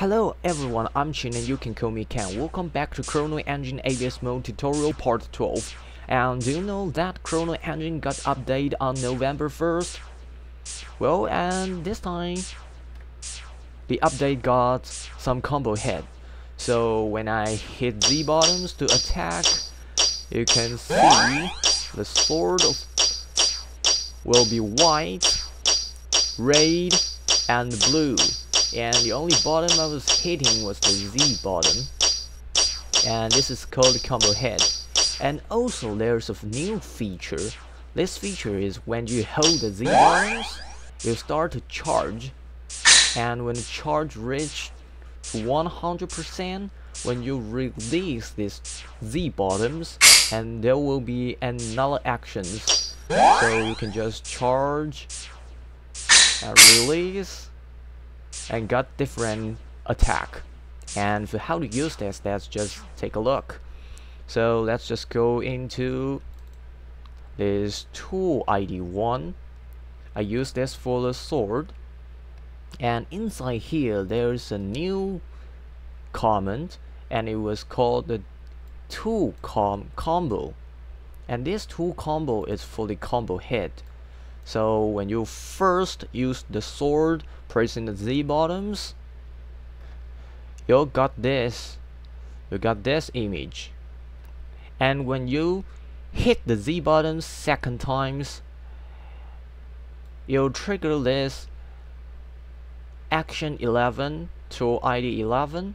Hello everyone, I'm Chin and you can call me Ken. Welcome back to Chrono Engine ABS Mode tutorial part 12. And do you know that Chrono Engine got updated on November 1st? Well, and this time the update got some combo hit. So when I hit Z buttons to attack, you can see the sword will be white, red, and blue. And the only button I was hitting was the Z button. And this is called combo hit. And also there's a new feature. This feature is when you hold the Z buttons, you start to charge. And when the charge reaches 100%, when you release these Z buttons, and there will be another actions. So you can just charge and release, and got different attack. And for how to use this, let's just take a look. So let's just go into this tool ID1. I use this for the sword, and inside here there's a new comment, and it was called the tool combo. And this tool combo is for the combo hit. So when you first use the sword, pressing the Z buttons, you got this image. And when you hit the Z buttons second times, you'll trigger this action 11 tool ID 11.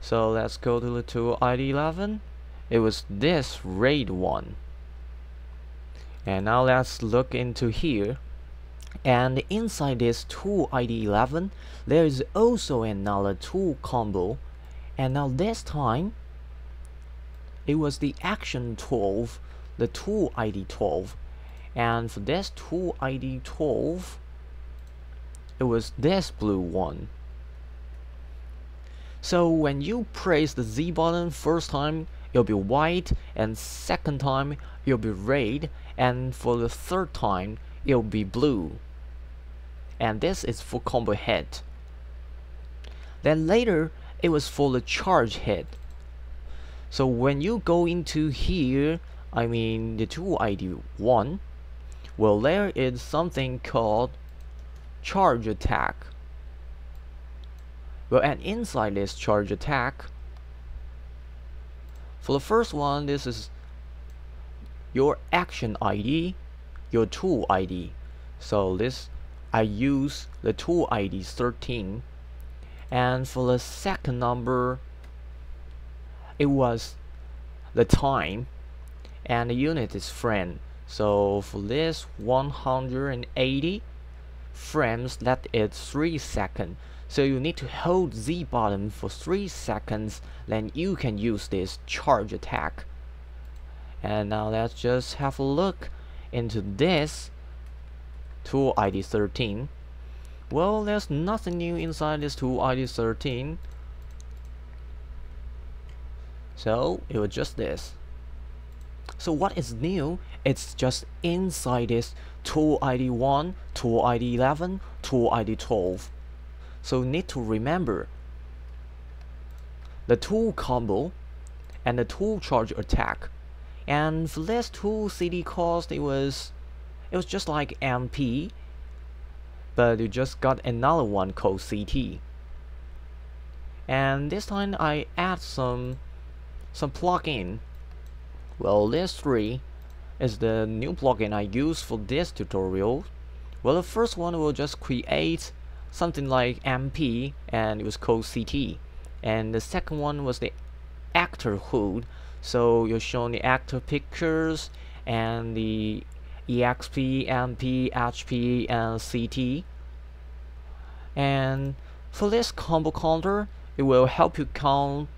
So let's go to the tool ID 11. It was this red one. And now let's look into here, and inside this tool ID 11 there is also another tool combo, and now this time it was the action 12, the tool ID 12. And for this tool ID 12, it was this blue one. So when you press the Z button first time, it'll be white, and second time it'll be red, and for the third time it'll be blue. And this is for combo hit. Then later it was for the charge hit. So when you go into here, I mean the tool ID 1, well, there is something called charge attack. Well, and inside this charge attack, for the first one, this is your action ID, your tool ID. So this, I use the tool ID 13. And for the second number, it was the time, and the unit is frame. So for this 180 frames, that is 3 seconds. So you need to hold Z button for 3 seconds, then you can use this charge attack. And now let's just have a look into this tool ID 13. Well, there's nothing new inside this tool ID 13. So it was just this. So what is new? It's just inside this tool ID 1, tool ID 11, tool ID 12. So need to remember the tool combo and the tool charge attack. And for this tool CD cost, it was just like MP, but you just got another one called CT. And this time I add some plugin. Well, this 3 is the new plugin I use for this tutorial. Well, the first one will just create something like MP, and it was called CT. And the second one was the actor HUD, so you're shown the actor pictures and the EXP, MP, HP, and CT. And for this combo counter, it will help you count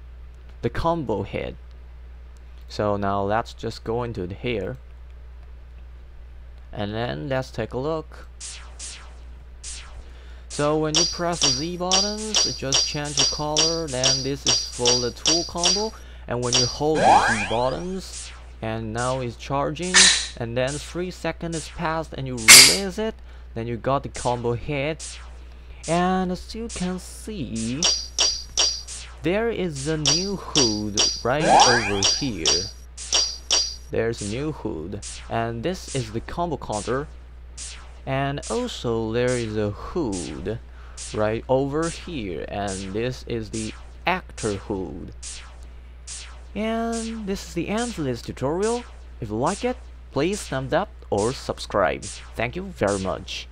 the combo hit. So now let's just go into here, and then let's take a look. So when you press the Z buttons, it just changes the color. Then this is for the tool combo, and when you hold the Z buttons, and now it's charging, and then 3 seconds is passed and you release it, then you got the combo hit. And as you can see, there is a new hood right over here. There's a new hood, and this is the combo counter. And also there is a hood right over here, and this is the actor hood. And this is the end for this tutorial. If you like it, please thumbs up or subscribe. Thank you very much.